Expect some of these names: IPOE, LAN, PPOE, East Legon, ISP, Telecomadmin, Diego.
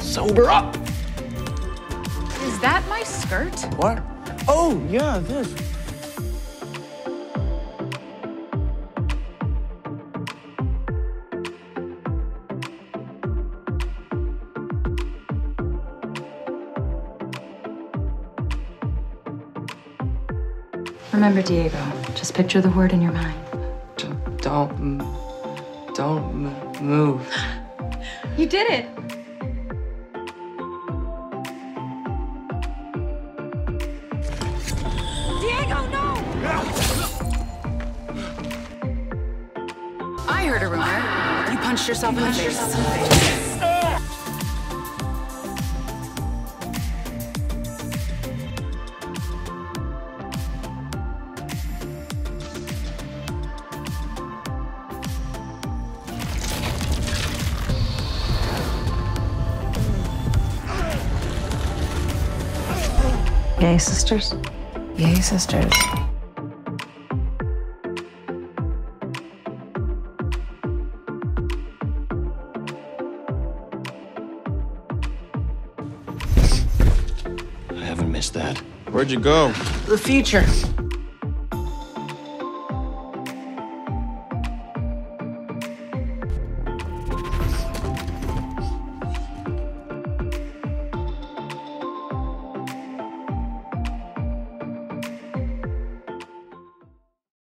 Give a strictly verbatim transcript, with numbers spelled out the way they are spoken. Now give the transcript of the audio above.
Sober up! Is that my skirt? What? Oh, yeah, this. Remember, Diego, just picture the word in your mind. Don't, don't, don't move. You did it. Diego, no! I heard a rumor. You punched yourself, you in, punched the yourself in the face. Yay, sisters. Yay, sisters. I haven't missed that. Where'd you go? The future.